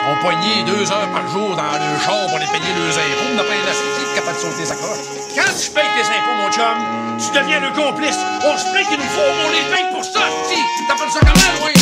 Ils sont poignés 2 heures par jour dans le char pour aller payer leurs impôts. On n'a pas élastique capable de sauter sa coche. Quand tu payes tes impôts, mon chum, tu deviens le complice. On se plaint qu'il nous faut, on les paye pour ça, si. T'appelles ça comment, loin?